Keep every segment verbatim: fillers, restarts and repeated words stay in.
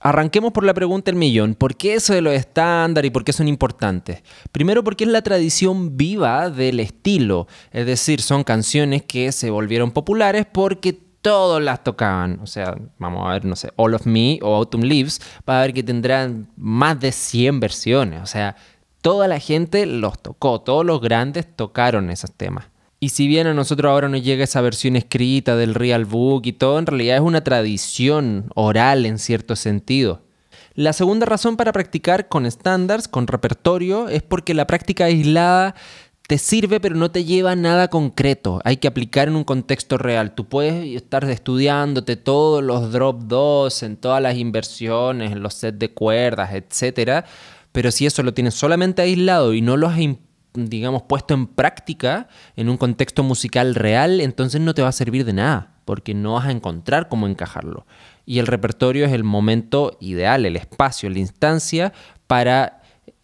Arranquemos por la pregunta del millón. ¿Por qué eso de los estándares y por qué son importantes? Primero, porque es la tradición viva del estilo. Es decir, son canciones que se volvieron populares porque todos las tocaban. O sea, vamos a ver, no sé, All of Me o Autumn Leaves, para ver que tendrán más de cien versiones. O sea, toda la gente los tocó. Todos los grandes tocaron esos temas. Y si bien a nosotros ahora nos llega esa versión escrita del Real Book y todo, en realidad es una tradición oral en cierto sentido. La segunda razón para practicar con estándares, con repertorio, es porque la práctica aislada te sirve pero no te lleva a nada concreto. Hay que aplicar en un contexto real. Tú puedes estar estudiándote todos los drop dos, en todas las inversiones, en los sets de cuerdas, etcétera. Pero si eso lo tienes solamente aislado y no lo has impuesto, digamos, puesto en práctica en un contexto musical real, entonces no te va a servir de nada, porque no vas a encontrar cómo encajarlo. Y el repertorio es el momento ideal, el espacio, la instancia para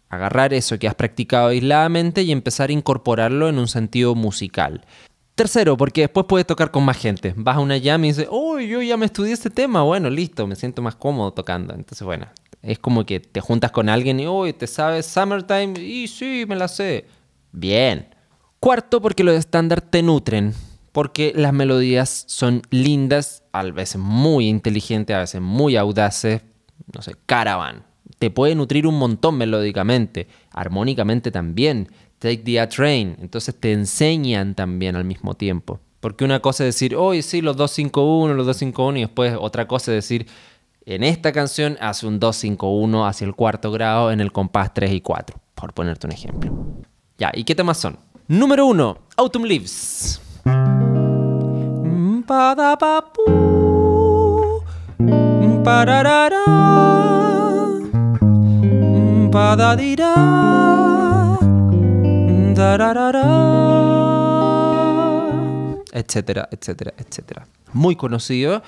agarrar eso que has practicado aisladamente y empezar a incorporarlo en un sentido musical. Tercero, porque después puedes tocar con más gente. Vas a una jam y dices, oh, yo ya me estudié este tema, bueno, listo, me siento más cómodo tocando. Entonces, bueno, es como que te juntas con alguien y, oh, ¿te sabes Summertime? Y sí, me la sé. Bien. Cuarto, porque los estándares te nutren, porque las melodías son lindas, a veces muy inteligentes, a veces muy audaces. No sé, Caravan te puede nutrir un montón melódicamente, armónicamente también. Take the A Train, entonces te enseñan también al mismo tiempo. Porque una cosa es decir, oye, oh, sí, los dos cinco uno, los dos cinco uno, y después otra cosa es decir, en esta canción hace un dos cinco uno hacia el cuarto grado en el compás tres y cuatro, por ponerte un ejemplo. Ya, ¿y qué temas son? Número uno, Autumn Leaves. Etcétera, etcétera, etcétera. Muy conocido.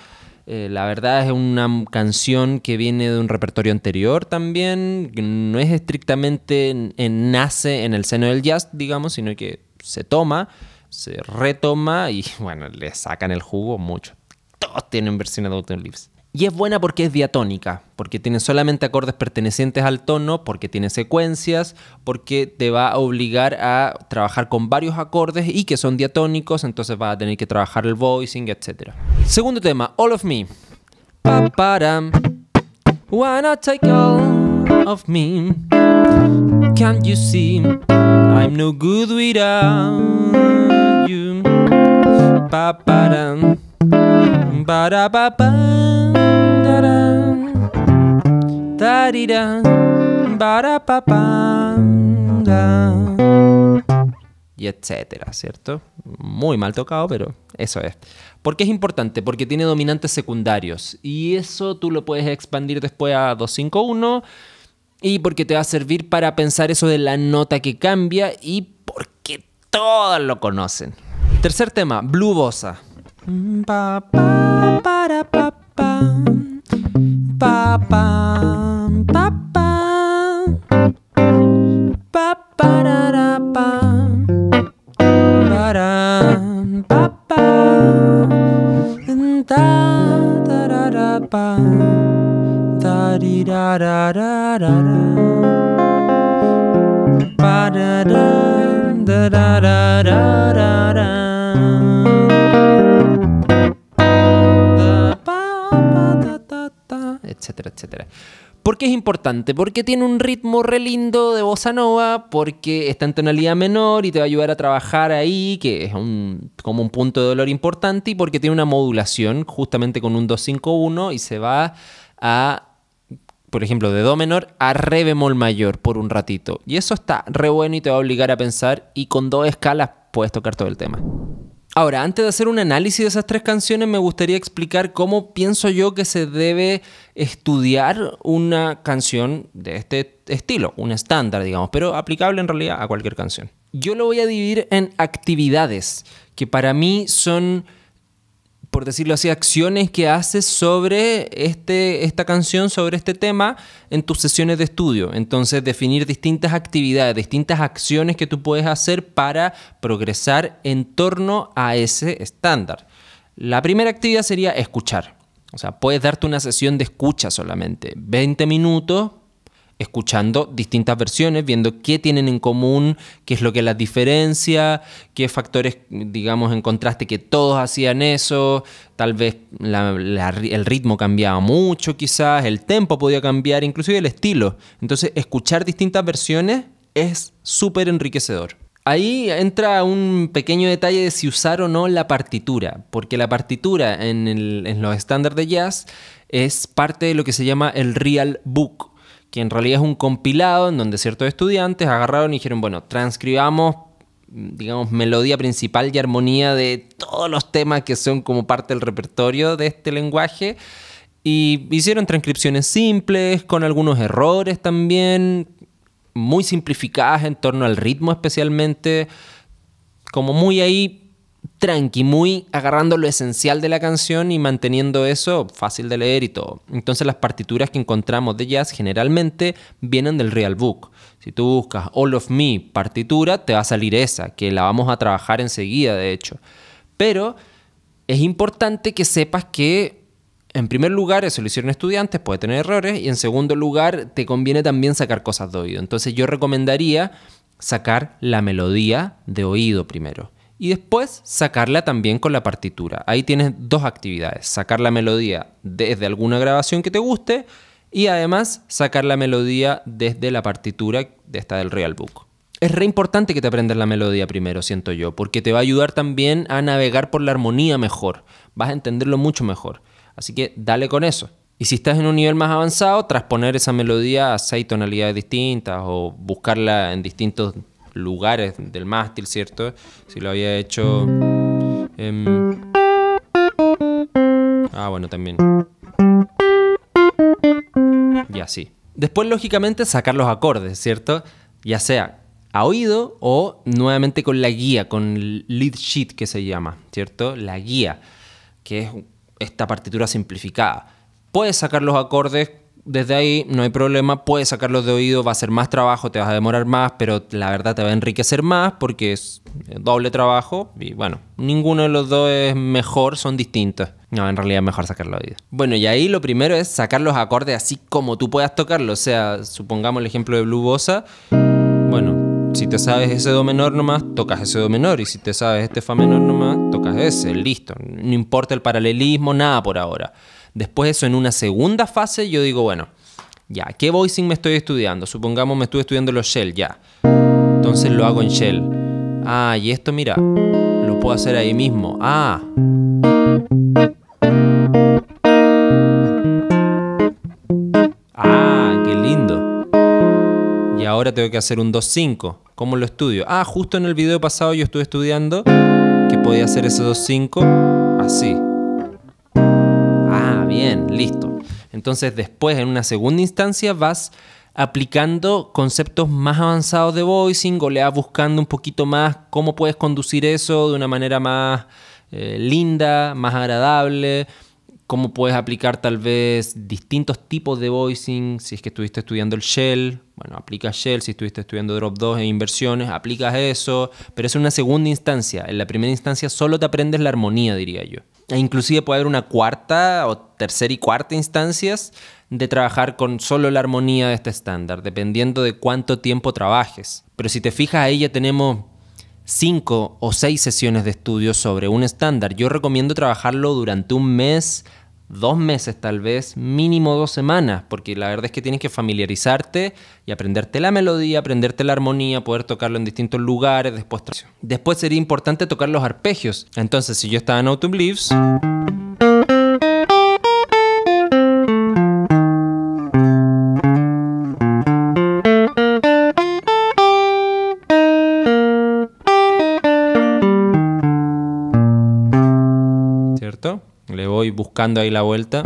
Eh, la verdad es una canción que viene de un repertorio anterior también, que no es estrictamente, en, en, nace en el seno del jazz, digamos, sino que se toma, se retoma y, bueno, le sacan el jugo mucho. Todos tienen versiones de Autumn Leaves. Y es buena porque es diatónica, porque tiene solamente acordes pertenecientes al tono, porque tiene secuencias, porque te va a obligar a trabajar con varios acordes y que son diatónicos, entonces vas a tener que trabajar el voicing, etcétera. Segundo tema, All of Me. Pa-param. Wanna take all of me. Can't you see? I'm no good without you. Pa-param. Ba-da-ba-ba. Y etcétera, ¿cierto? Muy mal tocado, pero eso es. ¿Por qué es importante? Porque tiene dominantes secundarios y eso tú lo puedes expandir después a dos cinco uno, y porque te va a servir para pensar eso de la nota que cambia y porque todos lo conocen. Tercer tema, Blue Bossa. Etcétera, etcétera. ¿Por qué es importante? Porque tiene un ritmo re lindo de bossa nova, porque está en tonalidad menor y te va a ayudar a trabajar ahí, que es un, como un punto de dolor importante, y porque tiene una modulación justamente con un dos cinco uno y se va a, por ejemplo, de do menor a re bemol mayor por un ratito. Y eso está re bueno y te va a obligar a pensar, y con dos escalas puedes tocar todo el tema. Ahora, antes de hacer un análisis de esas tres canciones, me gustaría explicar cómo pienso yo que se debe estudiar una canción de este estilo, un estándar, digamos, pero aplicable en realidad a cualquier canción. Yo lo voy a dividir en actividades, que para mí son por decirlo así, acciones que haces sobre este, esta canción, sobre este tema en tus sesiones de estudio. Entonces, definir distintas actividades, distintas acciones que tú puedes hacer para progresar en torno a ese estándar. La primera actividad sería escuchar. O sea, puedes darte una sesión de escucha solamente, veinte minutos, escuchando distintas versiones, viendo qué tienen en común, qué es lo que las diferencia, qué factores, digamos, encontraste que todos hacían eso. Tal vez la, la, el ritmo cambiaba mucho, quizás el tempo podía cambiar, inclusive el estilo. Entonces, escuchar distintas versiones es súper enriquecedor. Ahí entra un pequeño detalle de si usar o no la partitura, porque la partitura en, el, en los estándares de jazz es parte de lo que se llama el Real Book, que en realidad es un compilado en donde ciertos estudiantes agarraron y dijeron, bueno, transcribamos, digamos, melodía principal y armonía de todos los temas que son como parte del repertorio de este lenguaje, y hicieron transcripciones simples, con algunos errores también, muy simplificadas en torno al ritmo especialmente, como muy ahí tranqui, muy agarrando lo esencial de la canción y manteniendo eso fácil de leer y todo. Entonces las partituras que encontramos de jazz generalmente vienen del Real Book. Si tú buscas All of Me partitura, te va a salir esa, que la vamos a trabajar enseguida de hecho. Pero es importante que sepas que, en primer lugar, eso lo hicieron estudiantes, puede tener errores, y en segundo lugar, te conviene también sacar cosas de oído. Entonces yo recomendaría sacar la melodía de oído primero y después sacarla también con la partitura. Ahí tienes dos actividades, sacar la melodía desde alguna grabación que te guste y además sacar la melodía desde la partitura de esta del Real Book. Es re importante que te aprendas la melodía primero, siento yo, porque te va a ayudar también a navegar por la armonía mejor, vas a entenderlo mucho mejor. Así que dale con eso. Y si estás en un nivel más avanzado, transponer esa melodía a seis tonalidades distintas o buscarla en distintos lugares del mástil, ¿cierto? Si lo había hecho... Eh... Ah, bueno, también. Y así. Después, lógicamente, sacar los acordes, ¿cierto? Ya sea a oído o nuevamente con la guía, con el lead sheet que se llama, ¿cierto? La guía, que es esta partitura simplificada. Puedes sacar los acordes desde ahí, no hay problema, puedes sacarlos de oído, va a ser más trabajo, te vas a demorar más, pero la verdad te va a enriquecer más porque es doble trabajo y bueno, ninguno de los dos es mejor, son distintos. No, en realidad es mejor sacarlo de oído. Bueno, y ahí lo primero es sacar los acordes así como tú puedas tocarlos, o sea, supongamos el ejemplo de Blue Bossa, bueno, si te sabes ese do menor nomás, tocas ese do menor, y si te sabes este fa menor nomás, tocas ese, listo, no importa el paralelismo, nada por ahora. Después eso en una segunda fase yo digo, bueno, ya, ¿qué voicing me estoy estudiando? Supongamos me estuve estudiando los shell, ya. Entonces lo hago en shell. Ah, y esto, mira, lo puedo hacer ahí mismo. Ah. Ah, qué lindo. Y ahora tengo que hacer un dos cinco. ¿Cómo lo estudio? Ah, justo en el video pasado yo estuve estudiando que podía hacer ese dos cinco así. Bien, listo. Entonces después, en una segunda instancia, vas aplicando conceptos más avanzados de voicing o le vas buscando un poquito más cómo puedes conducir eso de una manera más eh, linda, más agradable, cómo puedes aplicar tal vez distintos tipos de voicing. Si es que estuviste estudiando el shell, bueno, aplicas shell. Si estuviste estudiando drop dos e inversiones, aplicas eso. Pero es una segunda instancia. En la primera instancia solo te aprendes la armonía, diría yo. E inclusive puede haber una cuarta o tercera y cuarta instancias de trabajar con solo la armonía de este estándar, dependiendo de cuánto tiempo trabajes. Pero si te fijas, ahí ya tenemos cinco o seis sesiones de estudio sobre un estándar. Yo recomiendo trabajarlo durante un mes, dos meses tal vez, mínimo dos semanas, porque la verdad es que tienes que familiarizarte y aprenderte la melodía, aprenderte la armonía, poder tocarlo en distintos lugares. Después, después sería importante tocar los arpegios. Entonces, si yo estaba en Autumn Leaves, ¿cierto? Le voy buscando ahí la vuelta.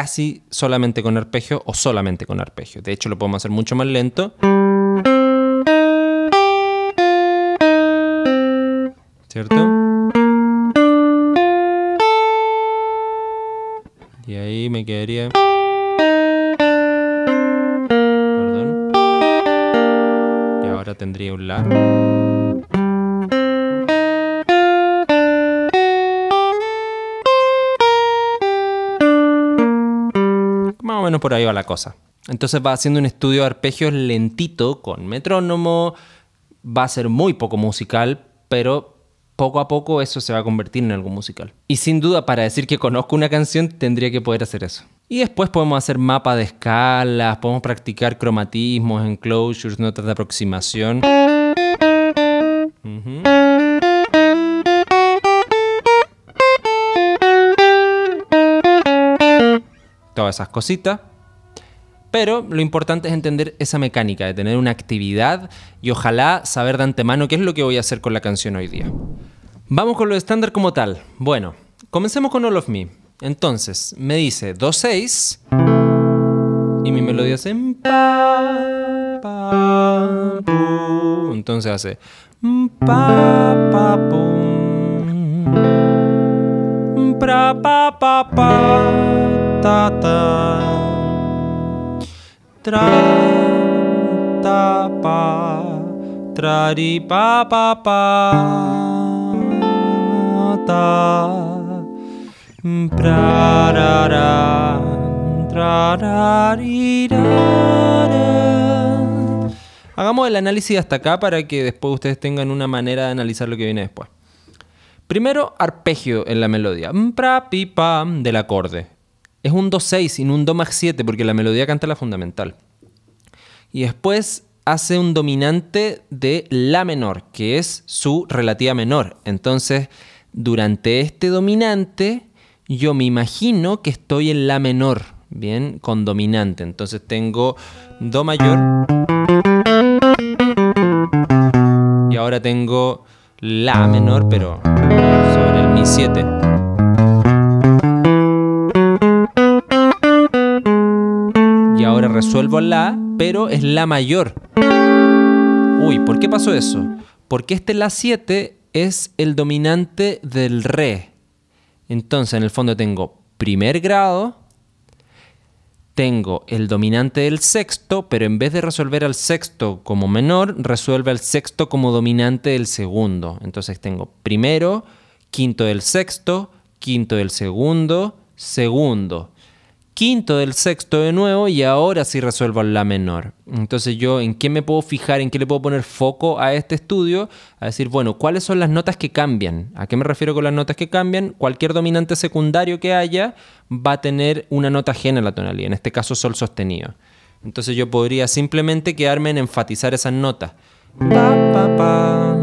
casi solamente con arpegio o solamente con arpegio. De hecho, lo podemos hacer mucho más lento. ¿Cierto? Y ahí me quedaría... Perdón. Y ahora tendría un la. Más o menos por ahí va la cosa. Entonces va haciendo un estudio de arpegios lentito con metrónomo. Va a ser muy poco musical, pero... poco a poco eso se va a convertir en algo musical. Y sin duda, para decir que conozco una canción, tendría que poder hacer eso. Y después podemos hacer mapas de escalas, podemos practicar cromatismos, enclosures, notas de aproximación. Uh-huh. Todas esas cositas. Pero lo importante es entender esa mecánica, de tener una actividad y ojalá saber de antemano qué es lo que voy a hacer con la canción hoy día. Vamos con lo estándar como tal. Bueno, comencemos con All of Me. Entonces, me dice dos seis y mi melodía hace... Entonces hace... Tra, ta, pa, tra, ri, pa, pa, pa, ta, pra, ra, ra, tra, ra, ri, ra, ra. Hagamos el análisis hasta acá para que después ustedes tengan una manera de analizar lo que viene después. Primero, arpegio en la melodía. Pra, pi, pa, del acorde. Es un do seis y no un do más siete porque la melodía canta la fundamental. Y después hace un dominante de la menor, que es su relativa menor. Entonces, durante este dominante, yo me imagino que estoy en la menor, ¿bien? Con dominante. Entonces tengo do mayor. Y ahora tengo la menor, pero sobre el mi siete. Resuelvo la, pero es la mayor. Uy, ¿por qué pasó eso? Porque este la siete es el dominante del re. Entonces, en el fondo tengo primer grado, tengo el dominante del sexto, pero en vez de resolver al sexto como menor, resuelve al sexto como dominante del segundo. Entonces tengo primero, quinto del sexto, quinto del segundo, segundo. Quinto del sexto de nuevo y ahora sí resuelvo la menor. Entonces yo, ¿en qué me puedo fijar? ¿En qué le puedo poner foco a este estudio? A decir, bueno, ¿cuáles son las notas que cambian? ¿A qué me refiero con las notas que cambian? Cualquier dominante secundario que haya va a tener una nota ajena a la tonalidad, en este caso sol sostenido. Entonces yo podría simplemente quedarme en enfatizar esas notas. Pa, pa, pa.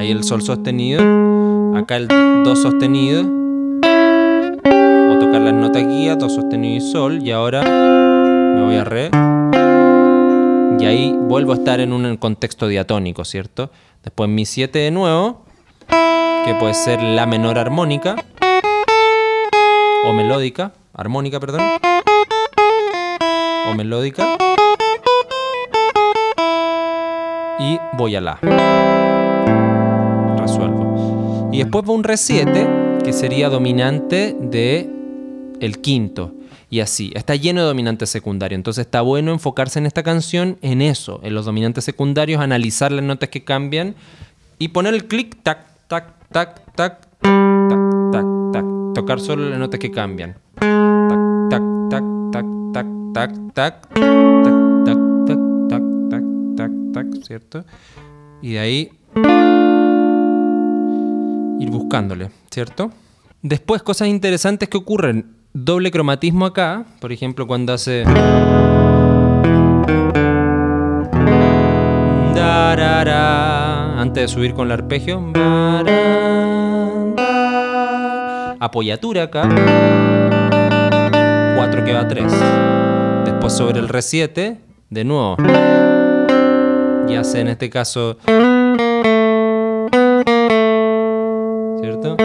Ahí el sol sostenido, acá el do sostenido. Las notas guía, do sostenido y sol, y ahora me voy a re y ahí vuelvo a estar en un contexto diatónico, ¿cierto? Después mi siete de nuevo, que puede ser la menor armónica o melódica, armónica, perdón, o melódica, y voy a la, resuelvo, y después va un re siete que sería dominante de el quinto, y así. Está lleno de dominantes secundarios, entonces está bueno enfocarse en esta canción, en eso, en los dominantes secundarios, analizar las notas que cambian y poner el clic, tac, tac, tac, tac, tac, tac, tac, tocar solo las notas que cambian. Tac, tac, tac, tac, tac, tac, tac, tac, tac, tac, tac, tac, tac, ¿cierto? Y de ahí ir buscándole, ¿cierto? Después, cosas interesantes que ocurren. Doble cromatismo acá, por ejemplo, cuando hace... Antes de subir con el arpegio. Apoyatura acá. cuatro que va a tres. Después sobre el re siete, de nuevo. Y hace en este caso... ¿Cierto?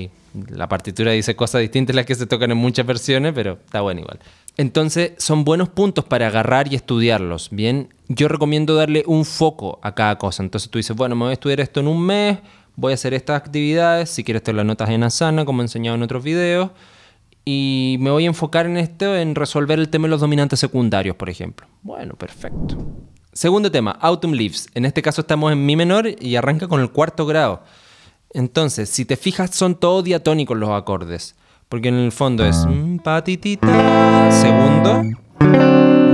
hay, la partitura dice cosas distintas las que se tocan en muchas versiones, pero está bueno igual. Entonces son buenos puntos para agarrar y estudiarlos, ¿bien? Yo recomiendo darle un foco a cada cosa. Entonces tú dices, bueno, me voy a estudiar esto en un mes, voy a hacer estas actividades, si quieres te las notas en Asana, como he enseñado en otros videos, y me voy a enfocar en esto, en resolver el tema de los dominantes secundarios, por ejemplo. Bueno, perfecto. Segundo tema, Autumn Leaves. En este caso estamos en mi menor y arranca con el cuarto grado. Entonces, si te fijas, son todos diatónicos los acordes. Porque en el fondo es patitita, segundo,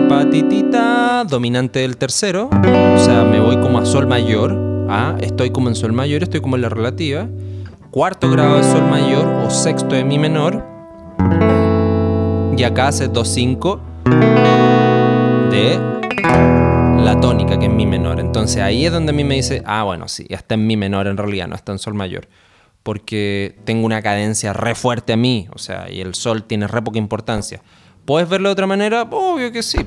patitita, dominante del tercero. O sea, me voy como a sol mayor. Ah, estoy como en sol mayor, estoy como en la relativa. Cuarto grado de sol mayor o sexto de mi menor. Y acá hace dos cinco de la tónica, que es mi menor. Entonces ahí es donde a mí me dice, ah, bueno, sí, está en mi menor en realidad, no está en sol mayor, porque tengo una cadencia re fuerte a mí, o sea, y el sol tiene re poca importancia. ¿Puedes verlo de otra manera? Obvio que sí,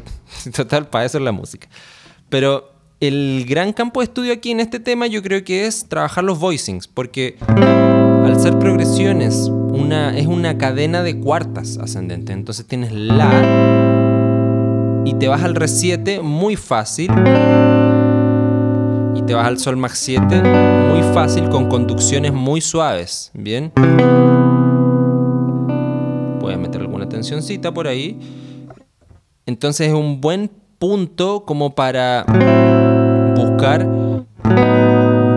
total, para eso es la música. Pero el gran campo de estudio aquí en este tema yo creo que es trabajar los voicings, porque al ser progresiones una, es una cadena de cuartas ascendente, entonces tienes la... y te vas al re siete muy fácil, y te vas al sol max siete muy fácil, con conducciones muy suaves, ¿bien? Puedes meter alguna tensioncita por ahí. Entonces es un buen punto como para buscar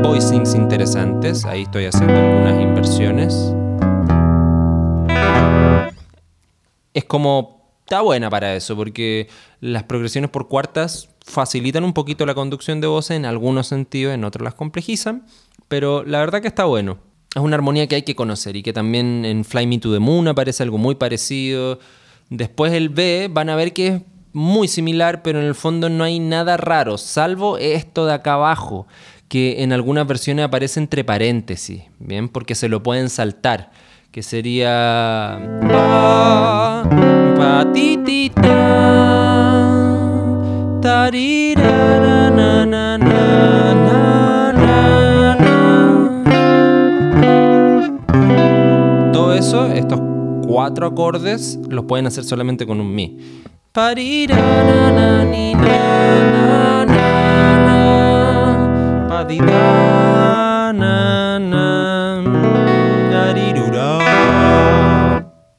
voicings interesantes. Ahí estoy haciendo algunas inversiones. Es como... está buena para eso, porque las progresiones por cuartas facilitan un poquito la conducción de voces en algunos sentidos, en otros las complejizan, pero la verdad que está bueno. Es una armonía que hay que conocer y que también en Fly Me To The Moon aparece algo muy parecido. Después el B, van a ver que es muy similar, pero en el fondo no hay nada raro, salvo esto de acá abajo, que en algunas versiones aparece entre paréntesis, ¿bien? Porque se lo pueden saltar, que sería... ¡ah! Todo eso, estos cuatro acordes los pueden hacer solamente con un mi.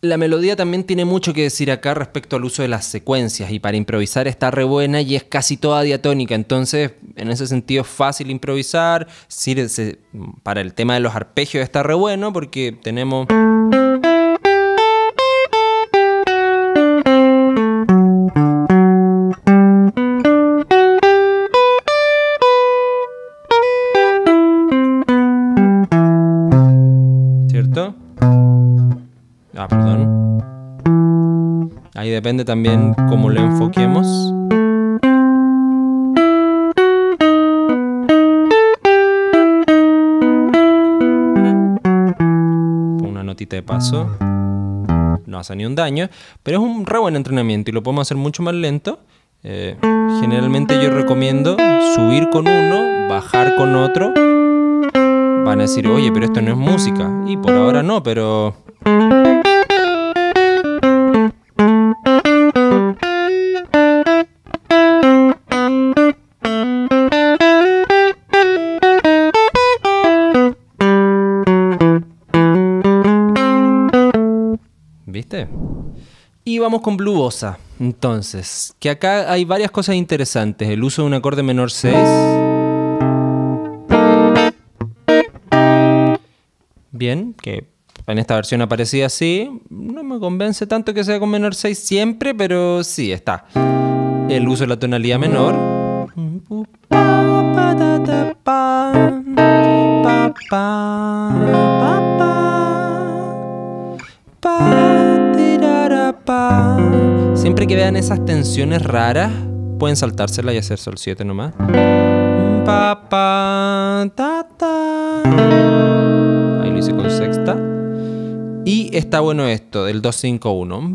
La melodía también tiene mucho que decir acá respecto al uso de las secuencias, y para improvisar está re buena y es casi toda diatónica, entonces en ese sentido es fácil improvisar. Sí, para el tema de los arpegios está re bueno porque tenemos... Ah, perdón. Ahí depende también cómo lo enfoquemos. Una notita de paso. No hace ni un daño. Pero es un re buen entrenamiento y lo podemos hacer mucho más lento. Eh, generalmente yo recomiendo subir con uno, bajar con otro. Van a decir, oye, pero esto no es música. Y por ahora no, pero... ¿viste? Y vamos con Blue Bossa. Entonces, que acá hay varias cosas interesantes. El uso de un acorde menor seis. Bien, que en esta versión aparecía así. No me convence tanto que sea con menor seis siempre, pero sí, está. El uso de la tonalidad menor. Siempre que vean esas tensiones raras, pueden saltárselas y hacer sol siete nomás. Ahí lo hice con sexta. Y está bueno esto, del dos cinco uno.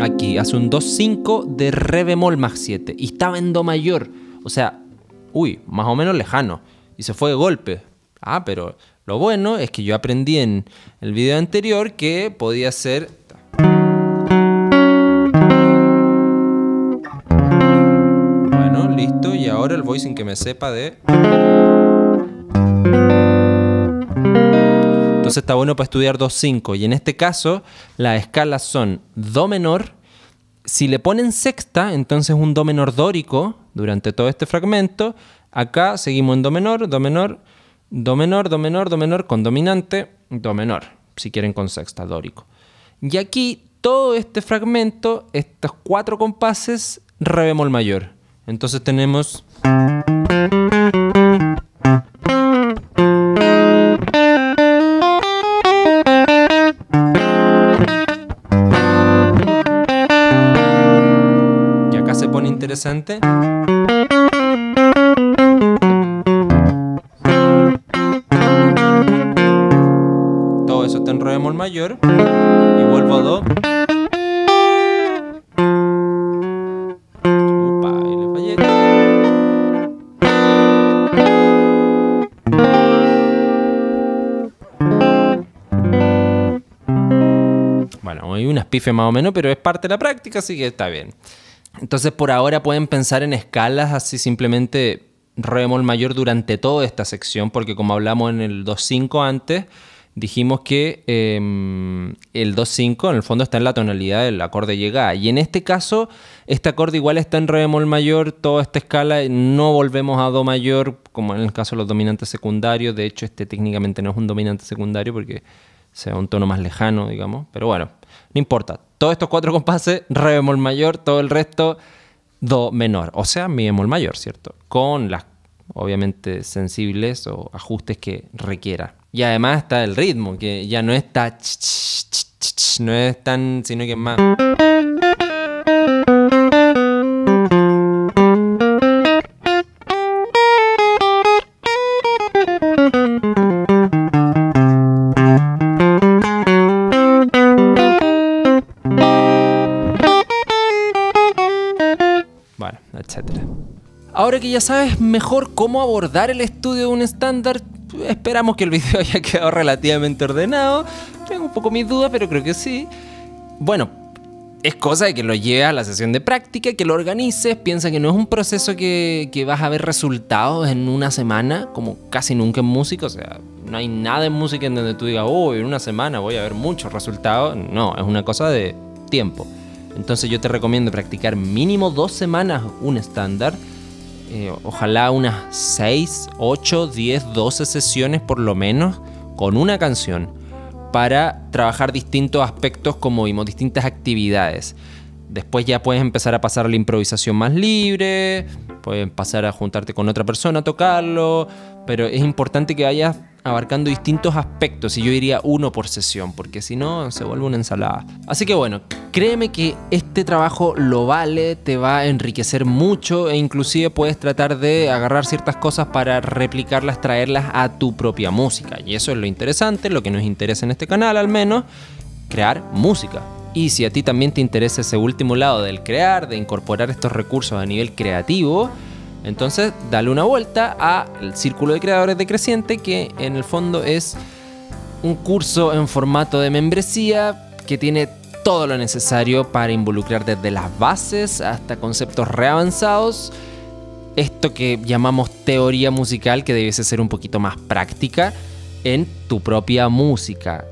Aquí hace un dos cinco de re bemol más siete. Y estaba en do mayor. O sea, uy, más o menos lejano, y se fue de golpe. Ah, pero lo bueno es que yo aprendí en el video anterior que podía hacer... Bueno, listo, y ahora el voicing que me sepa de... Entonces está bueno para estudiar dos cinco, y en este caso las escalas son do menor. Si le ponen sexta, entonces un do menor dórico durante todo este fragmento. Acá seguimos en do menor, do menor, do menor, do menor, do menor, con dominante, do menor, si quieren con sexta, dórico. Y aquí todo este fragmento, estos cuatro compases, re bemol mayor. Entonces tenemos... interesante. Todo eso está en re bemol mayor y vuelvo a do. Opa, y le fallé. Bueno, hay unas pifes más o menos, pero es parte de la práctica, así que está bien. Entonces por ahora pueden pensar en escalas así simplemente re bemol mayor durante toda esta sección, porque como hablamos en el dos cinco antes, dijimos que eh, el dos cinco en el fondo está en la tonalidad del acorde llegada. Y en este caso, este acorde igual está en re bemol mayor, toda esta escala, no volvemos a do mayor, como en el caso de los dominantes secundarios. De hecho, este técnicamente no es un dominante secundario porque sea un tono más lejano, digamos, pero bueno, no importa. Todos estos cuatro compases, re bemol mayor, todo el resto, do menor. O sea, mi bemol mayor, ¿cierto? Con las, obviamente, sensibles o ajustes que requiera. Y además está el ritmo, que ya no es tan... No es tan... sino que es más... Ahora que ya sabes mejor cómo abordar el estudio de un estándar, esperamos que el video haya quedado relativamente ordenado. Tengo un poco mis dudas, pero creo que sí. Bueno, es cosa de que lo lleves a la sesión de práctica, que lo organices. Piensa que no es un proceso que, que vas a ver resultados en una semana, como casi nunca en música. O sea, no hay nada en música en donde tú digas, oh, en una semana voy a ver muchos resultados. No, es una cosa de tiempo. Entonces yo te recomiendo practicar mínimo dos semanas un estándar. Eh, ojalá unas seis, ocho, diez, doce sesiones por lo menos con una canción para trabajar distintos aspectos como vimos, distintas actividades. Después ya puedes empezar a pasar a la improvisación más libre, puedes pasar a juntarte con otra persona a tocarlo, pero es importante que vayas abarcando distintos aspectos, y yo diría uno por sesión, porque si no se vuelve una ensalada. Así que bueno, créeme que este trabajo lo vale, te va a enriquecer mucho, e inclusive puedes tratar de agarrar ciertas cosas para replicarlas, traerlas a tu propia música, y eso es lo interesante, lo que nos interesa en este canal al menos, crear música. Y si a ti también te interesa ese último lado del crear, de incorporar estos recursos a nivel creativo, entonces dale una vuelta al Círculo de Creadores de Creciente, que en el fondo es un curso en formato de membresía que tiene todo lo necesario para involucrar desde las bases hasta conceptos reavanzados. Esto que llamamos teoría musical, que debiese ser un poquito más práctica en tu propia música,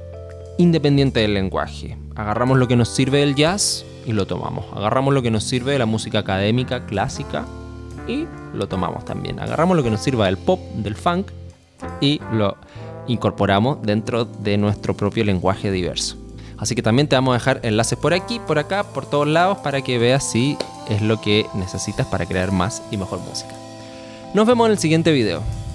independiente del lenguaje. Agarramos lo que nos sirve del jazz y lo tomamos. Agarramos lo que nos sirve de la música académica, clásica, y lo tomamos también. Agarramos lo que nos sirva del pop, del funk, y lo incorporamos dentro de nuestro propio lenguaje diverso. Así que también te vamos a dejar enlaces por aquí, por acá, por todos lados, para que veas si es lo que necesitas para crear más y mejor música. Nos vemos en el siguiente video.